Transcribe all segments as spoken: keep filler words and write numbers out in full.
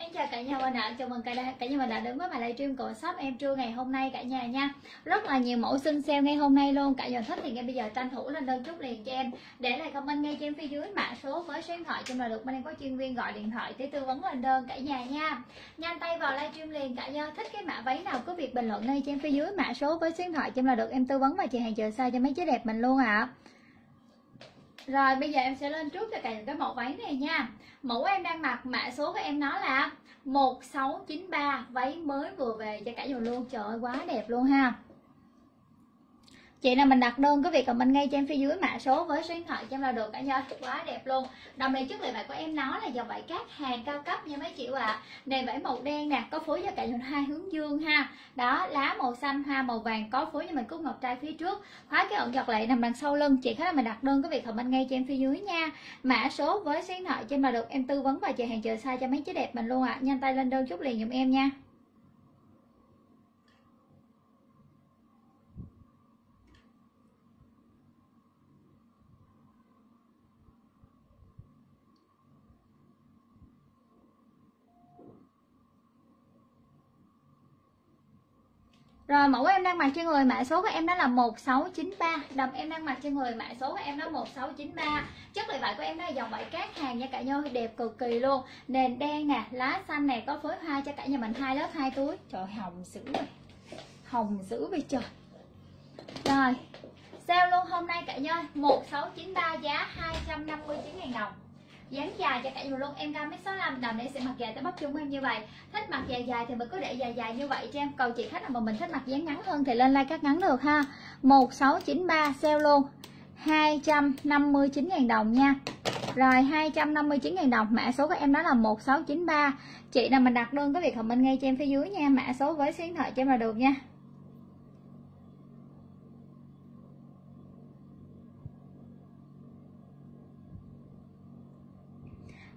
Em chào cả nhà mình ạ, chào mừng cả, cả nhà mình đã đến với bài livestream của shop em trưa ngày hôm nay cả nhà nha. Rất là nhiều mẫu xinh sale ngay hôm nay luôn, cả nhà thích thì ngay bây giờ tranh thủ lên đơn chút liền cho em. Để lại comment ngay cho em phía dưới mã số với số điện thoại trong là được bên em có chuyên viên gọi điện thoại để tư vấn lên đơn cả nhà nha. Nhanh tay vào livestream liền cả nhà, thích cái mã váy nào cứ việc bình luận ngay cho em phía dưới mã số với số điện thoại trong là được em tư vấn và chị hàng chờ size cho mấy chị đẹp mình luôn ạ. À. Rồi bây giờ em sẽ lên trước cho cả những cái mẫu váy này nha. Mẫu em đang mặc mã số của em nó là một sáu chín ba, váy mới vừa về cho cả nhà luôn. Trời ơi quá đẹp luôn ha. Chị nào mình đặt đơn có việc comment ngay cho em phía dưới mã số với số điện thoại cho em là được cả nhà, quá đẹp luôn. Đồng này trước lời bài của em nó là dòng vải cát hàng cao cấp nha mấy chị ạ. À. Nền vải màu đen nè, có phối cho cả nhà hai hướng dương ha. Đó, lá màu xanh, hoa màu vàng, có phối cho mình cúc ngọc trai phía trước, khóa cái ẩn giọt lệ nằm đằng sau lưng. Chị khá là mình đặt đơn có việc comment ngay cho em phía dưới nha. Mã số với số điện thoại cho em là được em tư vấn và chị hàng chờ size cho mấy chị đẹp mình luôn ạ. À. Nhanh tay lên đơn chút liền giùm em nha. Rồi mẫu em đang mặc trên người mã số của em đó là một sáu chín ba, đầm em đang mặc trên người mã số của em đó một sáu chín ba. Chất liệu vải của em đó là dòng vải cát hàng nha cả nhà, đẹp cực kỳ luôn. Nền đen nè, lá xanh nè, có phối hoa cho cả nhà mình hai lớp hai túi. Trời hồng dữ rồi. Hồng dữ vậy trời. Rồi. Sale luôn hôm nay cả nhà, một sáu chín ba giá hai trăm năm mươi chín nghìn đồng. Dáng dài cho cả nhà luôn, em cao một mét sáu mươi lăm, đầm này sẽ mặc dài tới bắp chân em như vậy. Thích mặc dài dài thì mình cứ để dài dài như vậy cho em. Còn chị khách nào mà mình thích mặc dáng ngắn hơn thì lên like cắt ngắn được ha. một sáu chín ba sale luôn hai trăm năm mươi chín nghìn đồng nha. Rồi hai trăm năm mươi chín nghìn đồng, mã số của em đó là một sáu chín ba. Chị nào mình đặt đơn có việc comment ngay cho em phía dưới nha. Mã số với số điện thoại cho em là được nha.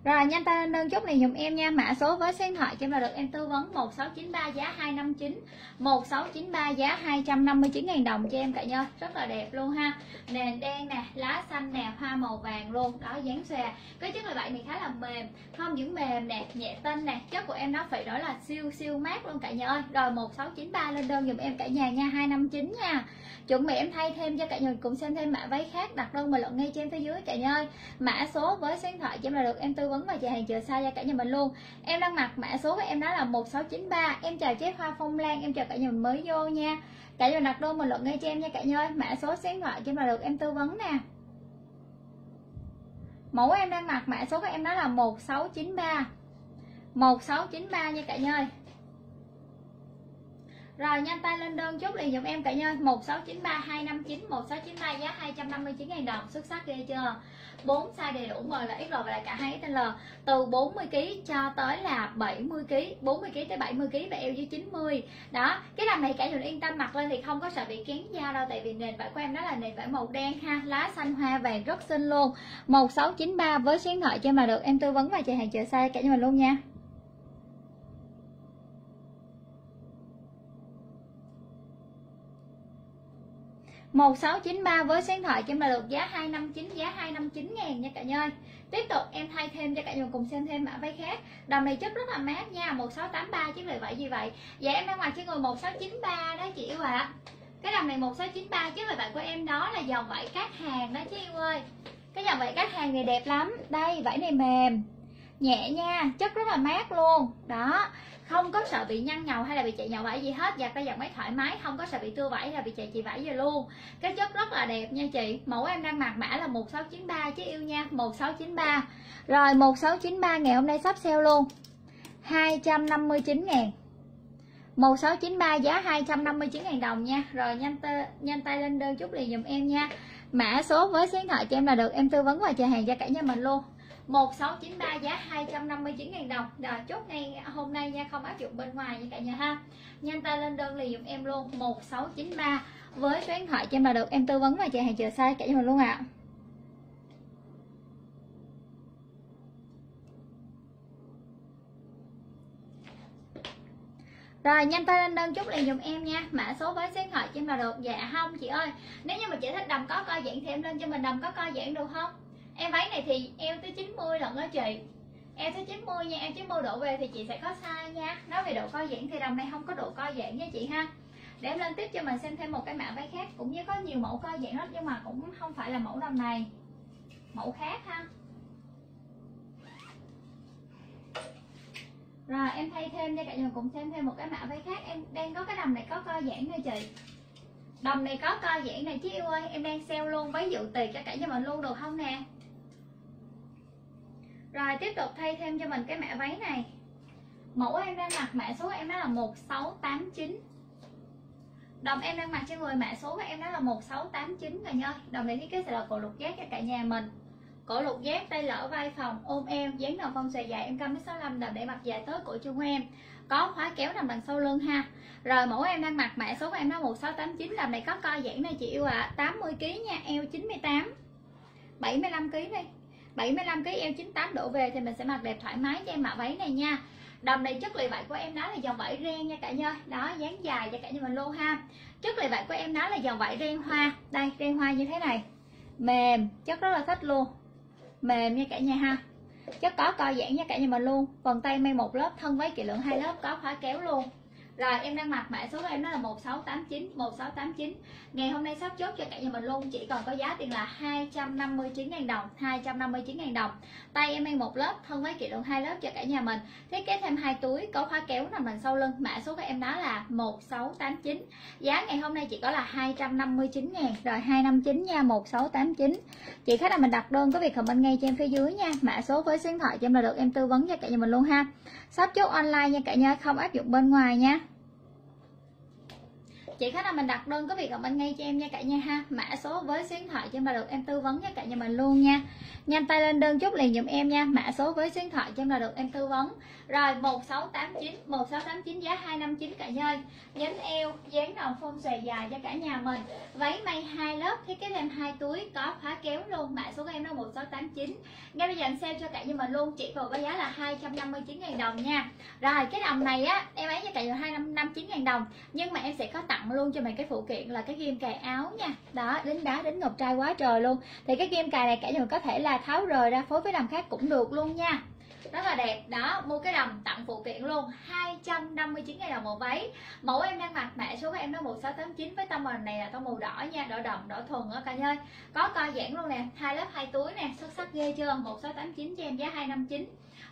Rồi nhanh tay lên đơn chút này dùm em nha. Mã số với số điện thoại cho em là được em tư vấn một sáu chín ba giá hai năm chín, một sáu chín ba giá hai trăm năm mươi chín nghìn đồng cho em cả nhà, rất là đẹp luôn ha. Nền đen nè, lá xanh nè, hoa màu vàng luôn. Đó, dáng xòe. Cái chất là bạn này khá là mềm, không những mềm nè, nhẹ tinh nè. Chất của em nó phải nói là siêu siêu mát luôn cả nhà ơi. Rồi một sáu chín ba lên đơn dùm em cả nhà nha, hai năm chín nha. Chuẩn bị em thay thêm cho cả nhà cùng xem thêm mã váy khác, đặt đơn bình luận ngay cho em phía dưới cả nhà ơi. Mã số với số điện thoại cho em là được em tư vấn và chị hàng chờ size cho cả nhà mình luôn. Em đang mặc mã số của em đó là một sáu chín ba. Em chào chế Hoa Phong Lan, em chào cả nhà mình mới vô nha. Cả nhà mình đặt đơn bình luận ngay cho em nha cả nhà ơi. Mã số số điện thoại cho em là được em tư vấn nè. Mẫu em đang mặc mã số của em đó là một sáu chín ba. một sáu chín ba nha cả nhà ơi. Rồi nhanh tay lên đơn chút liền giùm em cả nhà. một sáu chín ba hai năm chín, một sáu chín ba giá hai trăm năm mươi chín nghìn đồng, xuất sắc ghê chưa. bốn size đầy đủ M, là ích lờ và là cả hai ích lờ, từ bốn mươi ki lô gam cho tới là bảy mươi ki lô gam, bốn mươi ki lô gam tới bảy mươi ki lô gam và eo dưới chín mươi. Đó, cái đầm này cả nhà yên tâm mặc lên thì không có sợ bị kén da đâu, tại vì nền vải của em đó là nền vải màu đen ha, lá xanh hoa vàng rất xinh luôn. một sáu chín ba với số điện thoại cho em là được em tư vấn và chị hàng chờ size cả nhà mình luôn nha. một sáu chín ba với số điện thoại cho em là được giá hai năm chín, giá hai trăm năm mươi chín nghìn nha cả nhà ơi. Tiếp tục em thay thêm cho cả nhà cùng xem thêm mã váy khác. Đầm này chất rất là mát nha, một sáu tám ba chứ lời vậy gì vậy. Dạ em đang mặc trên người một sáu chín ba đó chị yêu ạ. À. Cái đầm này một sáu chín ba chứ lời vậy của em đó là dòng vải cát hàng đó chứ yêu ơi. Cái dòng vải cát hàng này đẹp lắm. Đây, vải này mềm, nhẹ nha, chất rất là mát luôn. Đó, không có sợ bị nhăn nhầu hay là bị chạy nhầu vải gì hết, giặt ra giặt máy thoải mái, không có sợ bị tua vải hay là bị chạy chị vải gì luôn. Cái chất rất là đẹp nha chị. Mẫu em đang mặc mã là một sáu chín ba chứ yêu nha, một sáu chín ba. Rồi một sáu chín ba ngày hôm nay sắp sale luôn. hai trăm năm mươi chín nghìn. một sáu chín ba giá hai trăm năm mươi chín nghìn đồng nha. Rồi nhanh tay nhanh tay lên đơn chút liền giùm em nha. Mã số với số điện thoại cho em là được em tư vấn và chờ hàng cho cả nhà mình luôn. một sáu chín ba giá hai trăm năm mươi chín nghìn đồng. Rồi chốt ngay hôm nay nha, không áp dụng bên ngoài nha cả nhà ha. Nhanh tay lên đơn liền giùm em luôn. một sáu chín ba với số điện thoại cho em là được em tư vấn và chị hàng chờ size cả nhà mình luôn ạ. À. Rồi nhanh tay lên đơn chút liền giùm em nha. Mã số với số điện thoại cho em là được. Dạ không chị ơi, nếu như mà chị thích đầm có co giãn thì em lên cho mình đầm có co giãn được không? Em váy này thì eo tới chín mươi lận đó chị. eo tới chín mươi nha, eo chín mươi đổ về thì chị sẽ có size nha. Nói về độ co giãn thì đồng này không có độ co giãn nha chị ha. Để em lên tiếp cho mình xem thêm một cái mã váy khác, cũng như có nhiều mẫu co giãn hết nhưng mà cũng không phải là mẫu đồng này, mẫu khác ha. Rồi em thay thêm cho cả nhà cùng xem thêm một cái mã váy khác. Em đang có cái đầm này có co giãn nha chị. Đầm này có co giãn này chứ yêu ơi, em đang sale luôn váy dự tiệc cho cả nhà mình luôn được không nè. Rồi tiếp tục thay thêm cho mình cái mã váy này. Mẫu em đang mặc mã số em đó là một sáu tám chín. Đồng em đang mặc trên người mã số của em đó là một sáu tám chín rồi nha. Đồng này thiết kế sẽ là cổ lục giác cho cả nhà mình. Cổ lục giác, tay lỡ, vai phòng, ôm eo, dáng đầu phong xòe dài, em cam mét sáu mươi lăm, đầm để mặc dài tới cổ chân em. Có khóa kéo nằm đằng sau lưng ha. Rồi mẫu em đang mặc mã số của em đó một sáu tám chín, đầm này có co giãn này chị yêu ạ. À, tám mươi ki lô gam nha, eo chín mươi tám. bảy mươi lăm ki lô gam đi. bảy mươi lăm ki lô gam eo chín mươi tám đổ về thì mình sẽ mặc đẹp thoải mái cho em mã váy này nha. Đầm này chất liệu vải của em đó là dòng vải ren nha cả nhà. Đó, dáng dài cho cả nhà mình luôn ha. Chất liệu vải của em đó là dòng vải ren hoa. Đây, ren hoa như thế này. Mềm, chất rất là thích luôn. Mềm nha cả nhà ha. Chất có co giãn nha cả nhà mình luôn. Vòng tay may một lớp, thân váy kỳ lượng hai lớp, có khóa kéo luôn. Rồi em đang mặc mã số của em đó là một sáu tám chín. Ngày hôm nay sắp chốt cho cả nhà mình luôn, chỉ còn có giá tiền là hai trăm năm mươi chín nghìn đồng, hai trăm năm mươi chín nghìn đồng. Tay em mang một lớp, thân váy kỷ lượng hai lớp cho cả nhà mình. Thiết kế thêm hai túi, có khóa kéo nằm đằng sau lưng. Mã số của em đó là một sáu tám chín. Giá ngày hôm nay chỉ có là hai trăm năm mươi chín nghìn, rồi hai trăm năm mươi chín nha, một sáu tám chín. Chị khách là mình đặt đơn có việc comment ngay cho em phía dưới nha. Mã số với số điện thoại cho em là được em tư vấn cho cả nhà mình luôn ha. Sắp chốt online nha cả nhà, không áp dụng bên ngoài nha. Chị khách là mình đặt đơn có việc gặp anh ngay cho em nha cả nhà ha. Mã số với số điện thoại cho em là được em tư vấn cho cả nhà mình luôn nha. Nhanh tay lên đơn chốt liền giùm em nha. Mã số với số điện thoại cho em là được em tư vấn. Rồi một sáu tám chín, một sáu tám chín giá hai trăm năm mươi chín cả nhà ơi. Nhánh eo, dáng đầu phông xòe dài cho cả nhà mình. Váy may hai lớp, thiết kế thêm hai túi, có khóa kéo luôn. Mã số của em đó một sáu tám chín. Ngay bây giờ em sale cho cả nhà mình luôn, chỉ còn có giá là hai trăm năm mươi chín nghìn đồng nha. Rồi cái đồng này á, em bán cho cả nhà hai trăm năm mươi chín nghìn đồng, nhưng mà em sẽ có tặng luôn cho mình cái phụ kiện là cái ghim cài áo nha. Đó, đính đá đính ngọc trai quá trời luôn. Thì cái ghim cài này cả nhà mình có thể là tháo rời ra phối với đầm khác cũng được luôn nha. Rất là đẹp. Đó, mua cái đầm tặng phụ kiện luôn, hai trăm năm mươi chín nghìn đồng một váy. Mẫu em đang mặc mã số của em đó một sáu tám chín với tông màu này là tông màu đỏ nha, đỏ đậm, đỏ thuần á cả nhà. Có co giãn luôn nè, hai lớp hai túi nè, xuất sắc ghê chưa? một sáu tám chín cho em giá hai trăm năm mươi chín.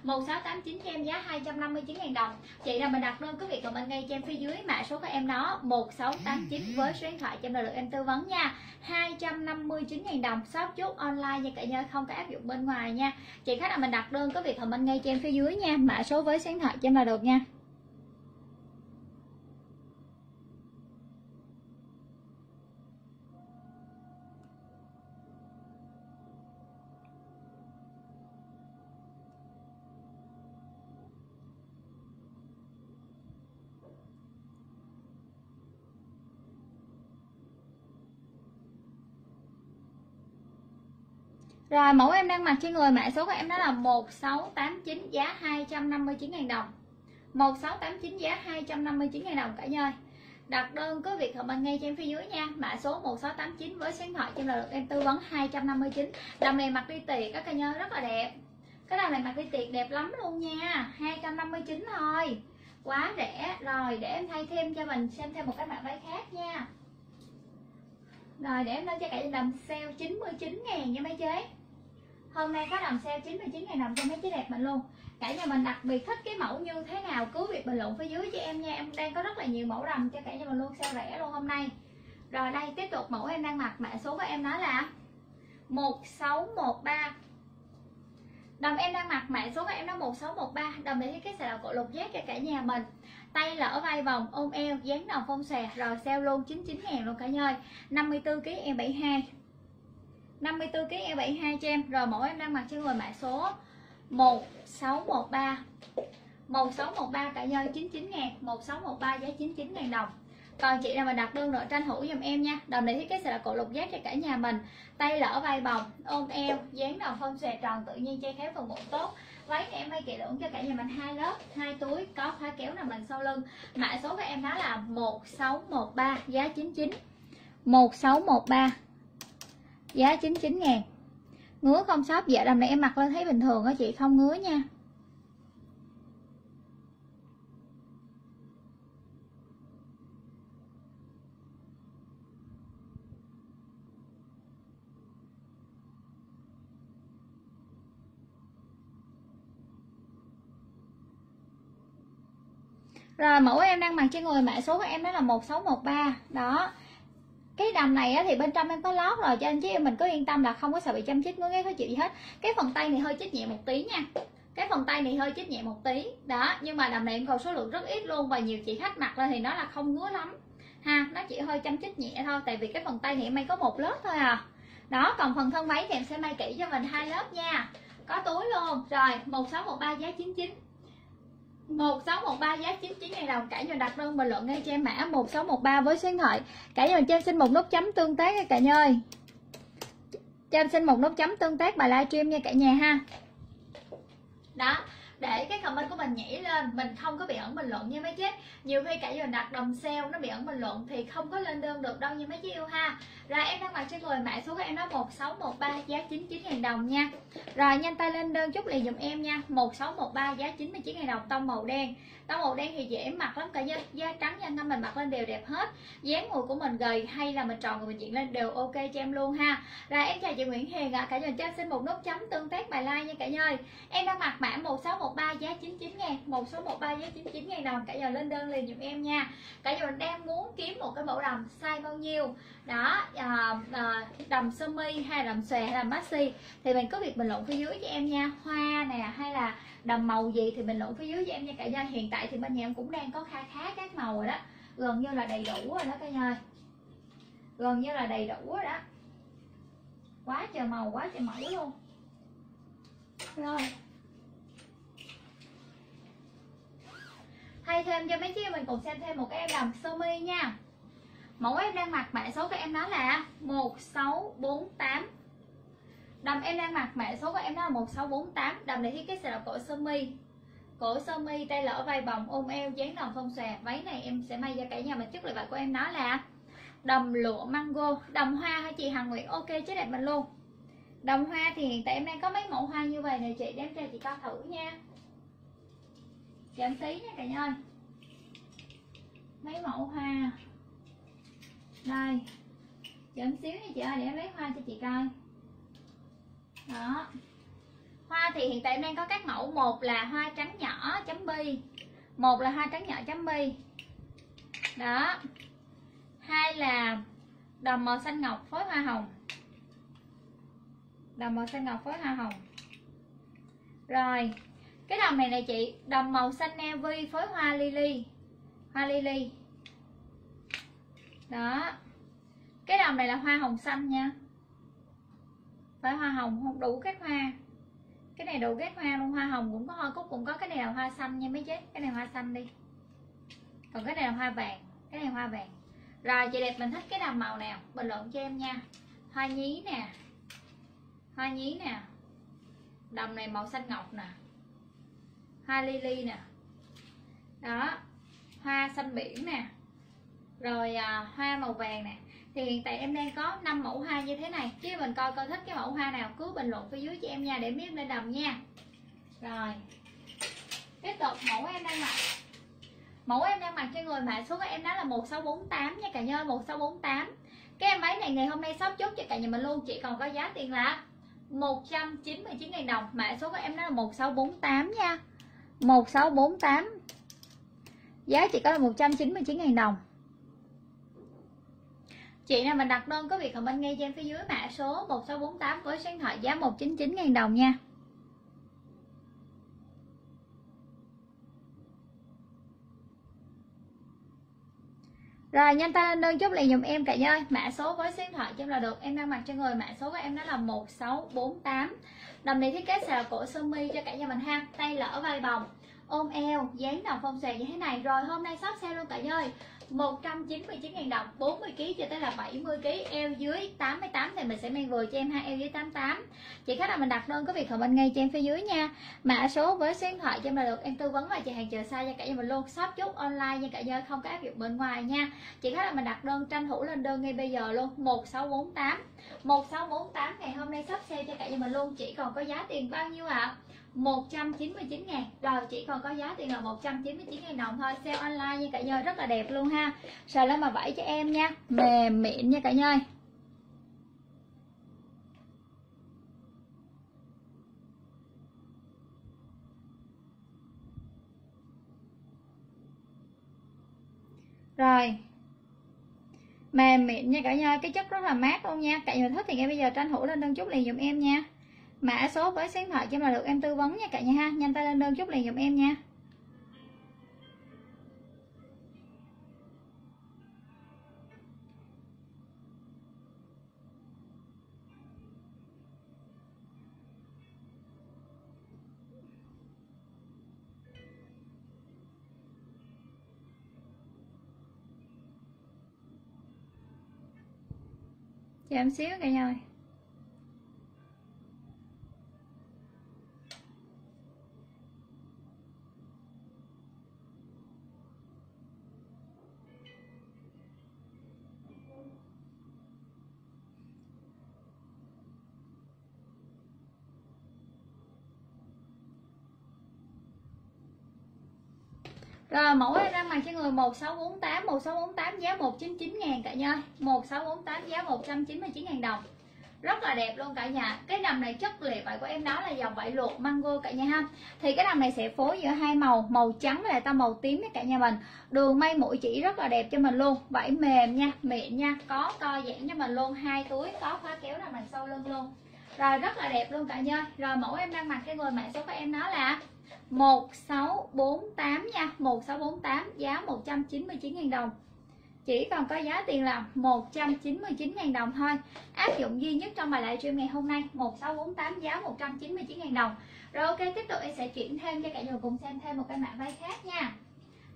một sáu tám chín cho em giá hai trăm năm mươi chín nghìn đồng. Chị nào mình đặt đơn cứ việc comment ngay cho em phía dưới mã số của em đó một sáu tám chín với số điện thoại cho em là được em tư vấn nha. hai trăm năm mươi chín nghìn đồng, shop chốt online nha cả nhà, không có áp dụng bên ngoài nha. Chị khách là mình đặt đơn cứ việc comment ngay cho em phía dưới nha. Mã số với số điện thoại cho em là được nha. Rồi mẫu em đang mặc trên người mã số của em đó là một sáu tám chín giá hai trăm năm mươi chín nghìn đồng. một sáu tám chín giá hai trăm năm mươi chín nghìn đồng cả nhà ơi. Đặt đơn cứ việc comment ngay cho em phía dưới nha. Mã số một sáu tám chín với số điện thoại cho em là được em tư vấn hai trăm năm mươi chín. Đầm này mặc đi tiệc các cả nhà rất là đẹp. Cái đầm này mặc đi tiệc đẹp lắm luôn nha. hai trăm năm mươi chín thôi. Quá rẻ. Rồi để em thay thêm cho mình xem thêm một cái mã váy khác nha. Rồi để em lên cho cả nhà đầm sale chín mươi chín nghìn nha mấy chế. Hôm nay có đầm sale chín mươi chín nghìn đồng cho mấy chị đẹp mình luôn. Cả nhà mình đặc biệt thích cái mẫu như thế nào cứ việc bình luận phía dưới cho em nha. Em đang có rất là nhiều mẫu đầm cho cả nhà mình luôn, sale rẻ luôn hôm nay. Rồi đây tiếp tục mẫu em đang mặc mã số của em đó là một sáu một ba. Đầm em đang mặc mã số của em đó một sáu một ba. Đầm này thiết kế sẽ là cổ lục giác cho cả nhà mình. Tay lỡ vai vòng, ôm eo, dáng đầu phong xòe. Rồi sale luôn chín mươi chín nghìn luôn cả nhà ơi. năm mươi tư ki lô gam em bảy hai, năm mươi tư ki lô gam em bảy hai cho em. Rồi mẫu em đang mặc trên người mã số một sáu một ba, một sáu một ba cả nhà ơi, chín mươi chín nghìn. Một sáu một ba giá chín mươi chín nghìn đồng. Còn chị nào mà đặt đơn nội tranh thủ giùm em nha. Đầm này thiết kế sẽ là cổ lục giác cho cả nhà mình. Tay lỡ vai vòng, ôm eo, dáng đầu phông xòe tròn tự nhiên, che khéo phần bụng tốt. Váy này em may kỹ lưỡng cho cả nhà mình hai lớp, hai túi, có khóa kéo nằm đằng sau lưng. Mã số của em đó là một sáu một ba giá chín mươi chín. một sáu một ba giá chín mươi chín nghìn. Ngứa không shop? Dạ đầm này em mặc lên thấy bình thường á chị, không ngứa nha. Rồi mẫu em đang mặc trên người mã số của em đó là một sáu một ba. Đó, cái đầm này á, thì bên trong em có lót rồi cho anh chị em mình cứ yên tâm là không có sợ bị châm chích ngứa ngáy khó chịu gì hết. Cái phần tay này hơi chích nhẹ một tí nha, cái phần tay này hơi chích nhẹ một tí đó, nhưng mà đầm này em còn số lượng rất ít luôn, và nhiều chị khách mặc lên thì nó là không ngứa lắm ha, nó chỉ hơi châm chích nhẹ thôi, tại vì cái phần tay này em may có một lớp thôi à. Đó, còn phần thân váy thì em sẽ may kỹ cho mình hai lớp nha, có túi luôn. Rồi một sáu một ba giá chín chín, một sáu một ba giá chín chín nghìn đồng. Cả nhà đặt đơn bình luận ngay cho em mã một sáu một ba với số điện thoại. Cả nhà cho em xin một nút chấm tương tác nha cả nhà ơi, cho em xin một nút chấm tương tác bài livestream nha cả nhà ha. Đó, để cái comment của mình nhảy lên, mình không có bị ẩn bình luận nha mấy chứ. Nhiều khi cả giờ đặt đầm sale nó bị ẩn bình luận thì không có lên đơn được đâu nha mấy chứ yêu ha. Rồi em đang mặc trên người mã số của em đó một sáu một ba giá chín mươi chín nghìn đồng nha. Rồi nhanh tay lên đơn chút liền dùm em nha, một sáu một ba giá chín mươi chín nghìn đồng. Tông màu đen, tông màu đen thì dễ mặc lắm cả nhà, da trắng da ngâm mình mặc lên đều đẹp hết. Dáng người của mình gầy hay là mình tròn người mình diện lên đều ok cho em luôn ha. Rồi em chào chị Nguyễn Hiền ạ, à. Cả nhà cho em xin một nút chấm tương tác bài like nha cả nhà ơi. Em đang mặc mã một sáu một ba giá chín mươi chín nghìn, một sáu một ba giá chín mươi chín nghìn đồng. Cả nhà lên đơn liền dùm em nha. Cả nhà đang muốn kiếm một cái mẫu đầm size bao nhiêu đó, đầm sơ mi hay đầm xòe hay đầm maxi thì mình có việc bình luận phía dưới cho em nha. Hoa nè hay là đầm màu gì thì bình luận phía dưới cho em nha cả nhà. Hiện tại thì bên nhà em cũng đang có kha khá các màu rồi đó, gần như là đầy đủ rồi đó cả nhà, gần như là đầy đủ rồi đó, quá trời màu quá trời mẫu luôn. Rồi thay thêm cho mấy chị mình cùng xem thêm một cái em đầm sơ mi nha. Mẫu em đang mặc mã số của em đó là một sáu bốn tám. Đầm em đang mặc mã số của em đó là một sáu bốn tám. Đầm này thiết kế sẽ là cổ sơ mi, cổ sơ mi tay lỡ vai vòng ôm eo, dáng đầm phong xòe. Váy này em sẽ may cho cả nhà mình. Chất liệu vải của em đó là đầm lụa mango, đầm hoa hả chị Hằng Nguyễn, ok chứ đẹp mình luôn. Đầm hoa thì hiện tại em đang có mấy mẫu hoa như vậy nè chị, đem cho chị coi thử nha, cho em tí nha cả nhà ơi. Mấy mẫu hoa đây, cho em xíu nha chị ơi, để em lấy hoa cho chị coi. Đó, hoa thì hiện tại em đang có các mẫu, một là hoa trắng nhỏ chấm bi, một là hoa trắng nhỏ chấm bi đó, hai là đầm màu xanh ngọc phối hoa hồng, đầm màu xanh ngọc phối hoa hồng. Rồi cái đầm này nè chị, đầm màu xanh navy phối hoa lily, hoa lily đó. Cái đầm này là hoa hồng xanh nha, phải hoa hồng không đủ kết hoa, cái này đủ kết hoa luôn, hoa hồng cũng có, hoa cúc cũng có. Cái này là hoa xanh nha mấy chứ, cái này hoa xanh đi, còn cái này là hoa vàng, cái này hoa vàng. Rồi chị đẹp mình thích cái đầm màu nào bình luận cho em nha. Hoa nhí nè, hoa nhí nè, đầm này màu xanh ngọc nè, hoa lily nè đó, hoa xanh biển nè, rồi à, hoa màu vàng nè. Thì hiện tại em đang có năm mẫu hoa như thế này, chứ mình coi coi thích cái mẫu hoa nào cứ bình luận phía dưới cho em nha, để biết lên đầm nha. Rồi tiếp tục mẫu em đang mặc, mẫu em đang mặc trên người mã số của em đó là một sáu bốn tám nha cả nhà, một sáu bốn tám. Cái em váy này ngày hôm nay shop chốt cho cả nhà mình luôn, chỉ còn có giá tiền là một trăm chín mươi chín nghìn đồng. Mã số của em đó là một sáu bốn tám nha, một sáu bốn tám giá chỉ có là một trăm chín mươi chín nghìn đồng. Chị nào mình đặt đơn có việc comment ngay cho em phía dưới mã số một sáu bốn tám với số điện thoại giá một trăm chín mươi chín nghìn đồng nha. Rồi nhanh tay lên đơn chút liền dùm em cả nhà ơi, mã số với số điện thoại cho em là được. Em đang mặc trên người mã số của em đó là một sáu bốn tám. Đầm này thiết kế xào cổ sơ mi cho cả nhà mình ha, tay lỡ vai vòng ôm eo, dán đầm phong xòe như thế này. Rồi hôm nay shop sale luôn cả nhà ơi, một trăm chín mươi chín nghìn đồng, bốn mươi ki lô gam cho tới là bảy mươi ki lô gam, eo dưới tám mươi tám thì mình sẽ mang vừa cho em ha, eo dưới tám mươi tám. Chị khách là mình đặt đơn có việc comment ngay cho em phía dưới nha, mã số với số điện thoại cho em là được. Em tư vấn và chị hàng chờ size cho cả nhà mình luôn, shop chốt online nha cả nhà, không có áp dụng bên ngoài nha. Chị khách là mình đặt đơn tranh thủ lên đơn ngay bây giờ luôn, một sáu bốn tám, một sáu bốn tám ngày hôm nay shop sale cho cả nhà mình luôn, chỉ còn có giá tiền bao nhiêu ạ? À? một trăm chín mươi chín nghìn. Rồi chỉ còn có giá tiền là một trăm chín mươi chín nghìn đồng thôi. Sale online nha cả nhà, rất là đẹp luôn ha. Sờ lên mà vẫy cho em nha, mềm mịn nha cả nhà ơi. Rồi mềm mịn nha cả nhà, cái chất rất là mát luôn nha. Cả nhà thích thì ngay bây giờ tranh thủ lên đơn chúc liền giùm em nha. Mã số với số điện thoại cho là được em tư vấn nha cả nhà ha. Nhanh tay lên đơn chúc liền giùm em nha. Chờ em xíu cả nhà ơi. Rồi mẫu này đang mặc trên người một sáu bốn tám, một sáu bốn tám giá một trăm chín mươi chín ngàn cả nhà ơi. một sáu bốn tám giá một trăm chín mươi chín ngàn đồng. Rất là đẹp luôn cả nhà. Cái đầm này chất liệu vải của em đó là dòng vải lụa mango cả nhà ha. Thì cái đầm này sẽ phối giữa hai màu, màu trắng với lại tông màu tím với cả nhà mình. Đường may mũi chỉ rất là đẹp cho mình luôn. Vải mềm nha, mịn nha, có co giãn cho mình luôn, hai túi có khóa kéo đầm này sau lưng luôn. Rồi rất là đẹp luôn cả nhà. Rồi mẫu em đang mặc trên người mã số của em đó là một sáu bốn tám nha, một sáu bốn tám giá một trăm chín mươi chín ngàn đồng. Chỉ còn có giá tiền là một trăm chín mươi chín ngàn đồng thôi. Áp dụng duy nhất trong bài livestream ngày hôm nay, một sáu bốn tám giá một trăm chín mươi chín ngàn đồng. Rồi ok, tiếp tục em sẽ chuyển thêm cho cả nhà cùng xem thêm một cái mã váy khác nha.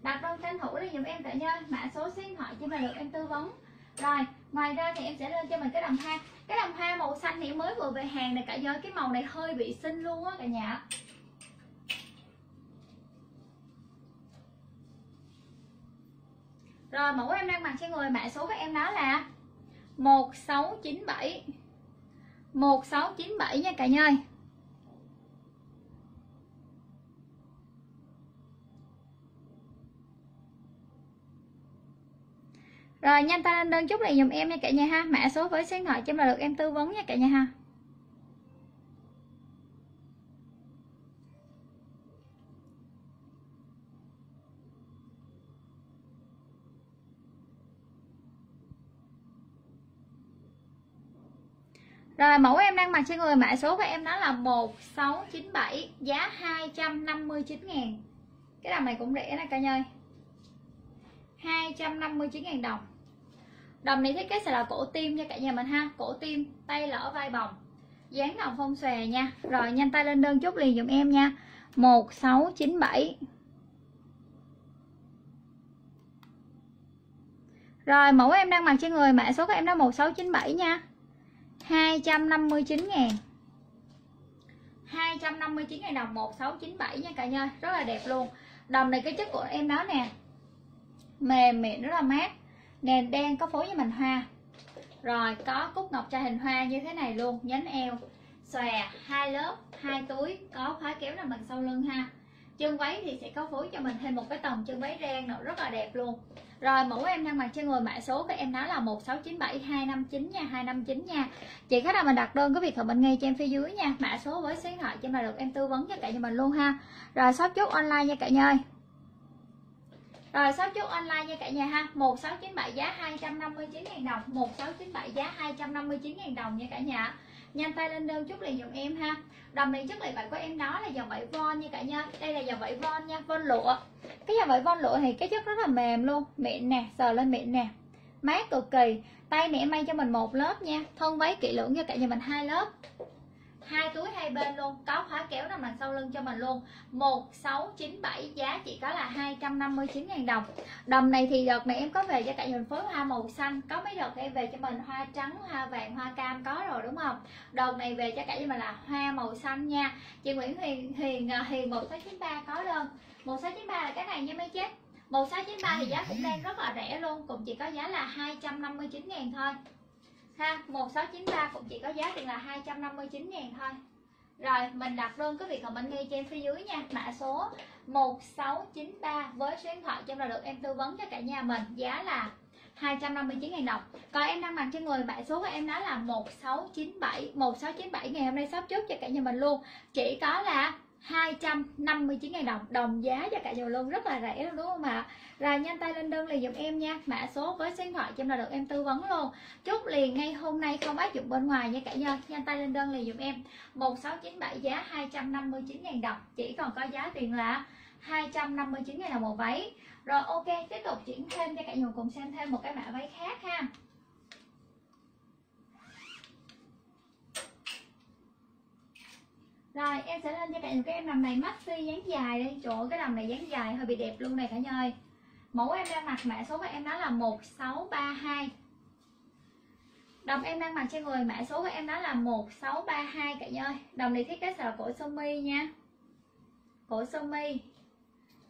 Đặt đơn tranh thủ lên giùm em cả nhà, mã số số điện thoại cho mình được em tư vấn. Rồi, ngoài ra thì em sẽ lên cho mình cái đầm hoa. Cái đầm hoa màu xanh thì mới vừa về hàng này cả nhà, cái màu này hơi bị xinh luôn á cả nhà. Rồi mẫu em đang mặc trên người mã số của em đó là một sáu chín bảy, một sáu chín bảy nha cả nhà ơi. Rồi nhanh tay lên đơn chút này giùm em nha cả nhà ha. Mã số với số điện thoại cho là được em tư vấn nha cả nhà ha. Rồi mẫu em đang mặc trên người mã số của em đó là một sáu chín bảy giá hai trăm năm mươi chín ngàn. Cái đầm này cũng rẻ nè cả nhà ơi, hai trăm năm mươi chín ngàn đồng. Đầm này thiết kế sẽ là cổ tim nha cả nhà mình ha. Cổ tim, tay lỡ vai vòng, dáng đồng phong xòe nha. Rồi nhanh tay lên đơn chốt liền giùm em nha, một sáu chín bảy. Rồi mẫu em đang mặc trên người mã số của em đó một sáu chín bảy nha, hai trăm năm mươi chín ngàn, hai trăm năm mươi chín ngàn đồng. Một sáu chín bảy nha cả nhà, rất là đẹp luôn. Đầm này cái chất của em đó nè, mềm mịn rất là mát, nền đen có phối với mình hoa. Rồi có cúc ngọc trai hình hoa như thế này luôn, nhánh eo xòe, hai lớp, hai túi, có khóa kéo là bằng sau lưng ha. Chân váy thì sẽ có phối cho mình thêm một cái tầng chân váy ren nữa, rất là đẹp luôn. Rồi mẫu em đang mặc trên người mã số các em đó là một sáu chín bảy, hai năm chín nha, hai năm chín nha. Chị khách nào mình đặt đơn có việc thì mình ngay cho em phía dưới nha. Mã số với số điện thoại cho mà được em tư vấn cho cả nhà mình luôn ha. Rồi shop chốt online nha cả nhà ơi. Rồi shop chốt online nha cả nhà ha. một sáu chín bảy giá hai trăm năm mươi chín ngàn đồng, một sáu chín bảy giá hai trăm năm mươi chín ngàn đồng nha cả nhà. Nhanh tay lên đơn chút liền dùm em ha. Đầm này chất liệu vải của em đó là dòng vải von nha cả nhà. Đây là dòng vải von nha, von lụa. Cái dòng vải von lụa thì cái chất rất là mềm luôn, mịn nè, sờ lên mịn nè, mát cực kỳ. Tay này em may cho mình một lớp nha, thân váy kỹ lưỡng nha cả nhà mình, hai lớp, hai túi hai bên luôn, có khóa kéo nằm đằng sau lưng cho mình luôn. Một sáu chín bảy giá chỉ có là hai trăm năm mươi chín ngàn đồng. Đầm này thì đợt này em có về cho cả nhà mình phối hoa màu xanh. Có mấy đợt em về cho mình hoa trắng, hoa vàng, hoa cam có rồi đúng không? Đợt này về cho cả nhà mình là hoa màu xanh nha. Chị Nguyễn Huyền Hiền Hiền một sáu chín ba có đơn. Một sáu chín ba là cái này nha mấy chết. Một sáu chín ba thì giá cũng đang rất là rẻ luôn, cũng chỉ có giá là hai trăm năm mươi chín ngàn thôi ha. Một sáu chín ba cũng chỉ có giá tiền là hai trăm năm mươi chín ngàn thôi. Rồi mình đặt đơn có việc comment ngay trên phía dưới nha. Mã số một sáu chín ba với số điện thoại cho là được em tư vấn cho cả nhà mình, giá là hai trăm năm mươi chín ngàn đồng. Còn em đang mặc trên người mã số của em đó là một sáu chín bảy, một sáu chín bảy ngày hôm nay shop trước cho cả nhà mình luôn, chỉ có là hai trăm năm mươi chín nghìn đồng, đồng giá cho cả dầu luôn, rất là rẻ đúng không ạ? Rồi nhanh tay lên đơn liền giùm em nha, mã số với số điện thoại cho em là được em tư vấn luôn. Chốt liền ngay hôm nay không áp dụng bên ngoài nha cả nhà, nhanh tay lên đơn liền giùm em. một sáu chín bảy giá hai trăm năm mươi chín nghìn đồng, chỉ còn có giá tiền là hai trăm năm mươi chín nghìn đồng một váy. Rồi ok, tiếp tục chuyển thêm cho cả nhà cùng xem thêm một cái mã váy khác ha. Rồi em sẽ lên cho cả nhà cái em đầm này maxi dáng dài đi. Chỗ cái đầm này dáng dài hơi bị đẹp luôn này cả nhà ơi. Mẫu em đang mặc mã số của em đó là một sáu ba hai. Đầm em đang mặc trên người mã số của em đó là một sáu ba hai cả nhà ơi. Đầm này thiết kế sờ cổ sơ mi nha. Cổ sơ mi,